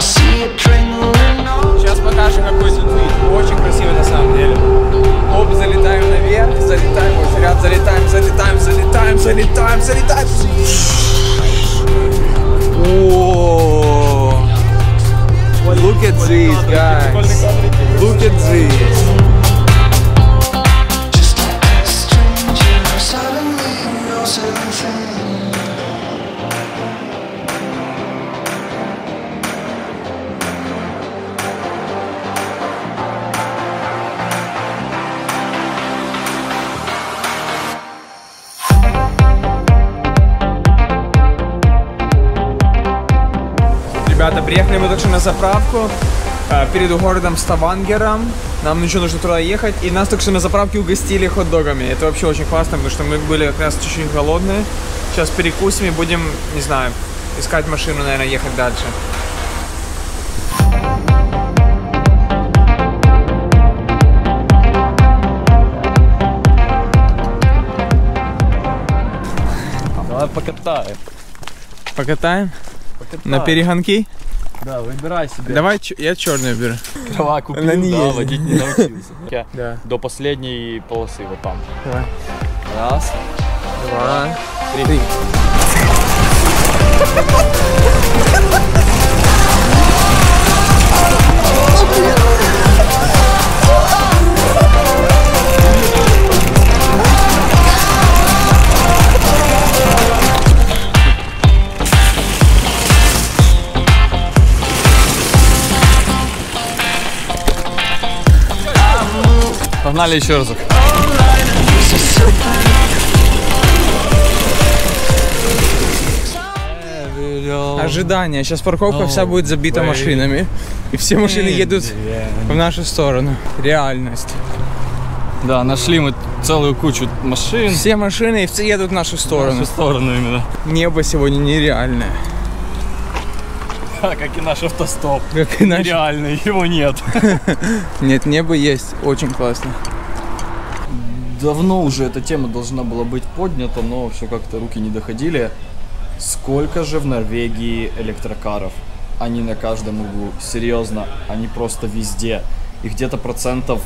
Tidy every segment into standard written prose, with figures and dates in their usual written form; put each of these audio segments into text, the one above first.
Сейчас покажу, какой здесь вид. Очень красиво на самом деле. Оп, залетаем наверх, залетаем, вот ряд, залетаем. О, look at this, guys. Look at this. Ребята, приехали мы точно на заправку перед городом Ставангером. Нам еще нужно туда ехать. И нас только что на заправке угостили хот-догами. Это вообще очень классно, потому что мы были как раз чуть-чуть голодные. Сейчас перекусим и будем, не знаю, искать машину, наверное, ехать дальше. Давай покатаем. Покатаем? На перегонки? Да, выбирай себе. Давай, я черную беру. Крова купил, да, водить не научился. Да. До последней полосы, вот там. Давай. Раз, два, три. Погнали еще разок. Ожидание. Сейчас парковка вся будет забита машинами. И все машины едут в нашу сторону. Реальность. Да, нашли мы целую кучу машин. Все машины и все едут в нашу сторону. В нашу сторону именно. Небо сегодня нереальное. Как и наш автостоп. Как и наш. Нереальный, его нет. Нет, небо есть. Очень классно. Давно уже эта тема должна была быть поднята, но все как-то руки не доходили. Сколько же в Норвегии электрокаров? Они на каждом углу. Серьезно, они просто везде. И где-то процентов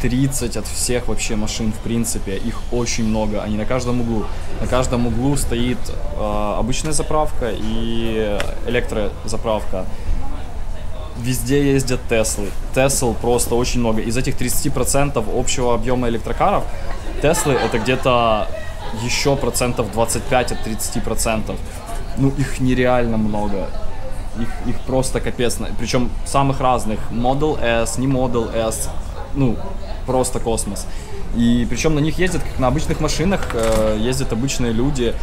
30 от всех вообще машин в принципе. Их очень много. Они на каждом углу. На каждом углу стоит обычная заправка и электрозаправка. Везде ездят Теслы. Тесл просто очень много. Из этих 30% общего объема электрокаров, Теслы это где-то еще процентов 25 от 30%. Ну их нереально много. Их просто капец. Причем самых разных. Model S, не Model S. Ну, просто космос. И причем на них ездят, как на обычных машинах, ездят обычные люди.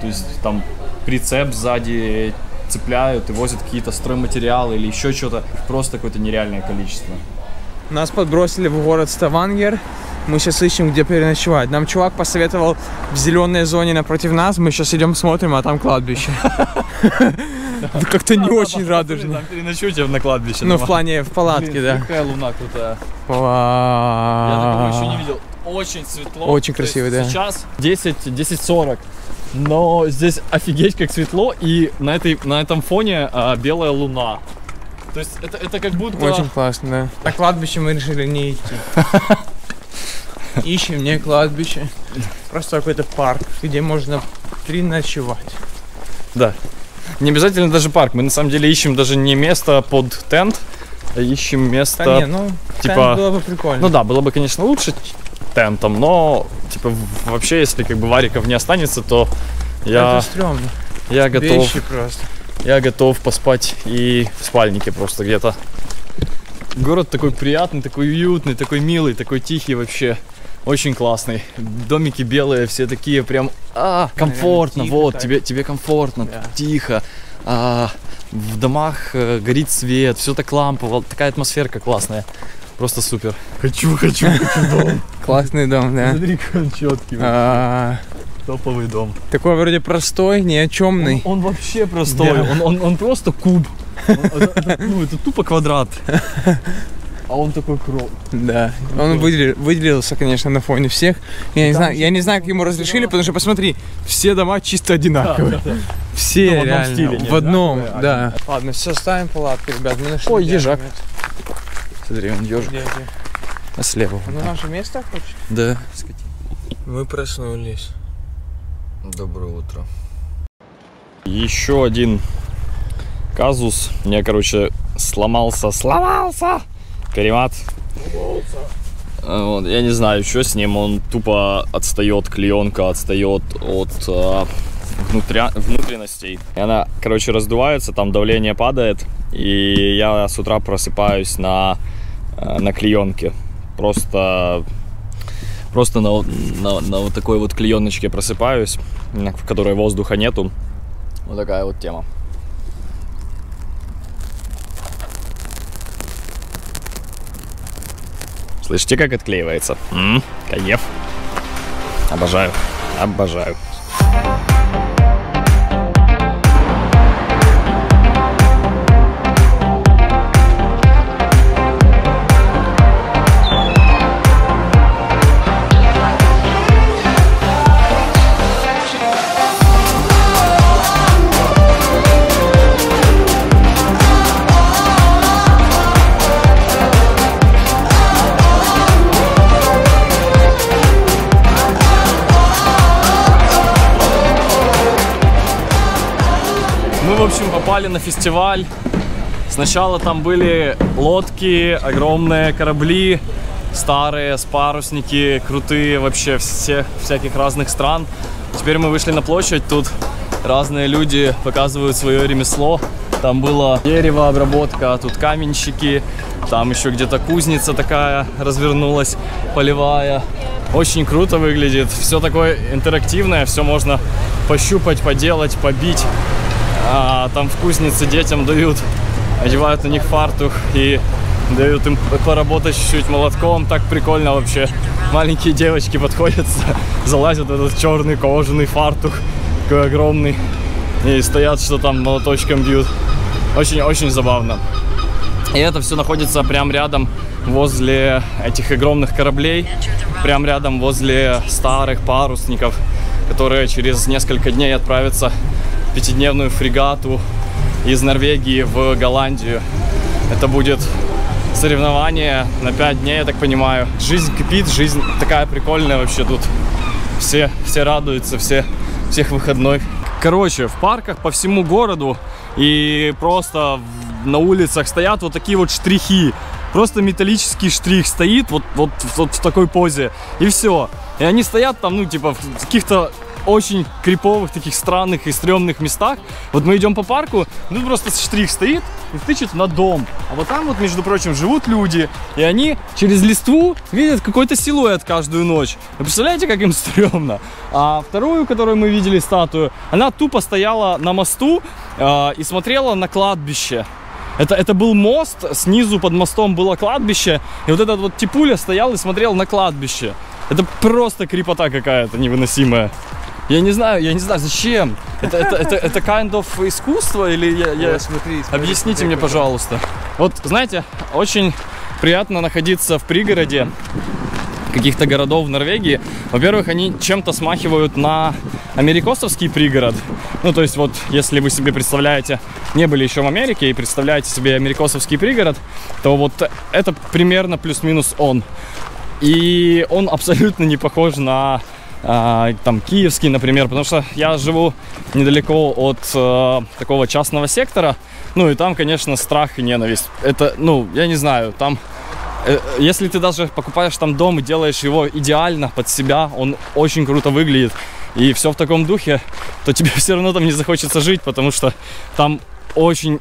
То есть там прицеп сзади цепляют и возят какие-то стройматериалы или еще что-то. Просто какое-то нереальное количество. Нас подбросили в город Ставангер. Мы сейчас ищем, где переночевать. Нам чувак посоветовал в зеленой зоне напротив нас. Мы сейчас идем смотрим, а там кладбище. Как-то не очень радужно. Там переночуйте на кладбище. Ну, в плане, в палатке, да. Какая луна крутая. Я такого еще не видел. Очень светло. Очень красиво, да. Сейчас 10:40. Но здесь офигеть как светло. И на этом фоне белая луна. То есть это как будто... Очень классно, да. На кладбище мы решили не идти. Ищем не кладбище, просто какой-то парк, где можно переночевать. Да, не обязательно даже парк, мы на самом деле ищем даже не место под тент, а ищем место... Да не, ну, типа... тент было бы прикольно. Ну да, было бы, конечно, лучше тентом, но типа вообще, если как бы вариков не останется, то я... Это стрёмно. Я готов... Вещи просто. Я готов поспать и в спальнике просто где-то. Город такой приятный, такой уютный, такой милый, такой тихий вообще. Очень классный. Домики белые, все такие прям комфортно. Наверное, вот, тебе комфортно, да. Тихо. В домах горит свет, все так лампово. Такая атмосферка классная. Просто супер. Хочу дом. Классный дом, да. Смотри, как он четкий. Топовый дом. Такой вроде простой, ни о чемный. Он вообще простой, он просто куб. Ну, это тупо квадрат. А он такой крол. Да, он выделился, конечно, на фоне всех. Я не знаю, как ему разрешили, потому что, посмотри, все дома чисто одинаковые. Все реально, в одном, да. Ладно, все, ставим палатки, ребят. Ой, ежак. Смотри, он ежик. А слева. Ну, наше место хочешь? Да. Мы проснулись. Доброе утро. Еще один казус. У меня, короче, сломался каремат. Вот, я не знаю, что с ним. Он тупо отстает, клеенка отстает от внутренностей. И она, короче, раздувается, там давление падает. И я с утра просыпаюсь на клеенке. Просто на вот такой вот клееночке просыпаюсь, в которой воздуха нету. Вот такая вот тема. Слышите, как отклеивается? Кайф. Обожаю. Обожаю. В общем, попали на фестиваль. Сначала там были лодки, огромные корабли, старые, с парусники, крутые вообще всяких разных стран. Теперь мы вышли на площадь, тут разные люди показывают свое ремесло. Там было деревообработка, тут каменщики, там еще где-то кузница такая развернулась, полевая. Очень круто выглядит, все такое интерактивное, все можно пощупать, поделать, побить. Там в кузнице детям дают, одевают на них фартух и дают им поработать чуть-чуть молотком. Так прикольно вообще. Маленькие девочки подходят, залазят в этот черный кожаный фартух, такой огромный, и стоят, что там молоточком бьют. Очень-очень забавно. И это все находится прям рядом возле этих огромных кораблей, прям рядом возле старых парусников, которые через несколько дней отправятся пятидневную фрегату из Норвегии в Голландию. Это будет соревнование на 5 дней, я так понимаю. Жизнь кипит, жизнь такая прикольная вообще тут. Все радуются, всех выходной. Короче, в парках по всему городу и просто на улицах стоят вот такие вот штрихи. Просто металлический штрих стоит вот в такой позе, и все. И они стоят там, ну, типа, в каких-то очень криповых, таких странных и стрёмных местах. Вот мы идем по парку, ну просто штрих стоит и тычет на дом. А вот там вот, между прочим, живут люди, и они через листву видят какой-то силуэт каждую ночь. Вы представляете, как им стрёмно? А вторую, которую мы видели, статую, она тупо стояла на мосту и смотрела на кладбище. Это был мост, снизу под мостом было кладбище, и вот этот вот типуля стоял и смотрел на кладбище. Это просто крипота какая-то невыносимая. Я не знаю, зачем? Это kind of искусство или смотри, объясните мне, пожалуйста. Вот, знаете, очень приятно находиться в пригороде каких-то городов Норвегии. Во-первых, они чем-то смахивают на америкосовский пригород. Ну, то есть, вот, если вы себе представляете, не были еще в Америке и представляете себе америкосовский пригород, то вот это примерно плюс-минус он. И он абсолютно не похож на там киевский, например, потому что я живу недалеко от такого частного сектора, ну и там, конечно, страх и ненависть. Это, ну, я не знаю, там, если ты даже покупаешь там дом и делаешь его идеально под себя, он очень круто выглядит, и все в таком духе, то тебе все равно там не захочется жить, потому что там очень...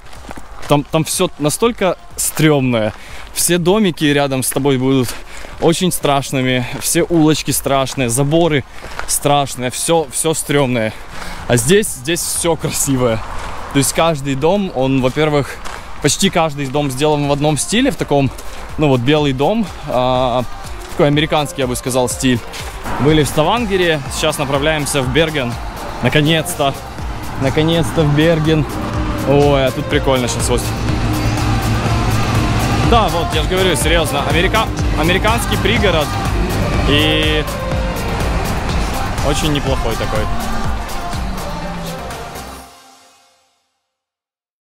Там все настолько стрёмное. Все домики рядом с тобой будут очень страшными. Все улочки страшные, заборы страшные. Все стрёмное. А здесь все красивое. То есть каждый дом, он, во-первых, почти каждый дом сделан в одном стиле. В таком, ну вот, белый дом. Такой американский, я бы сказал, стиль. Были в Ставангере, сейчас направляемся в Берген. Наконец-то. Наконец-то в Берген. Ой, а тут прикольно сейчас, вот. Да, вот, я же говорю, серьезно, американский пригород и очень неплохой такой.